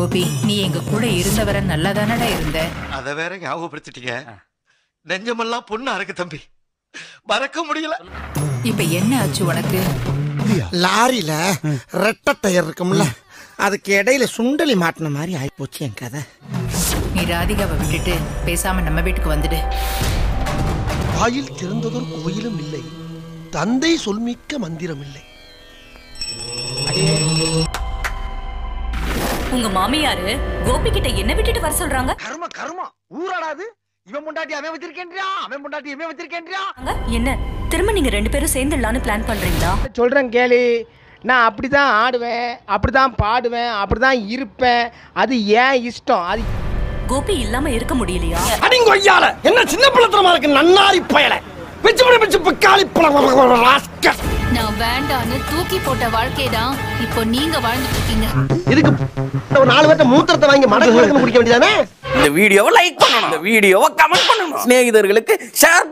கோபி, நீ எங்க கூட இருந்தவரை நல்லதானடா இருந்த. அத வேற ஞாபகப்படுத்திட்டீங்க. நெஞ்சமெல்லாம் பொண்ணு அறக்கு தம்பி, மறக்க முடியல. இப்ப என்ன ஆச்சு உனக்கு? லாரியில ரெட்ட டயர் இருக்கும்ல, அதுக்கு இடையில சுண்டலி மாட்டின மாதிரி ஆயிப்போச்சு என் கதை. நீ ராதிகாவை விட்டுட்டு பேசாம நம்ம வீட்டுக்கு வந்துடு. வாயில் திறந்ததோர் கோயிலும் இல்லை, தந்தை சொல்மிக்க மந்திரம் இல்லை. உங்க மாமியாரு கோபி கிட்ட என்ன விட்டுட்டு வர சொல்றாங்க? கர்மா கர்மா ஊராடாது. இவன் முண்டாட்டி அவன் வச்சிருக்கேன்றியா, அவன் முண்டாட்டி இவன் வச்சிருக்கேன்றியா. என்ன திரும்ப நீங்க ரெண்டு பேரும் சேர்ந்துடலான்னு பிளான் பண்றீங்களா? சொல்றேன் கேளு, நான் அப்படிதான் ஆடுவேன், அப்படிதான் பாடுவேன், அப்படிதான் இருப்பேன். அது ஏன் இஷ்டம், அது கோபி இல்லாம இருக்க முடியலையா? அடிங்கொய்யால என்ன சின்ன பிள்ளைத்தனமா இருக்கு நன்னாரி பயல. நான் வேண்டான்னு தூக்கி போட்ட வாழ்க்கை தான் இப்போ நீங்க வாழ்ந்துட்டு இருக்கீங்க. இதுக்கு ஒரு 4 பேர்ட்ட மூத்திரத்தை வாங்கி மடக்கு குடிக்க வேண்டியதானே. இந்த வீடியோவை லைக் பண்ணணும், இந்த வீடியோவை கமெண்ட் பண்ணணும், ஸ்நேகிதர்களுக்கு ஷேர்.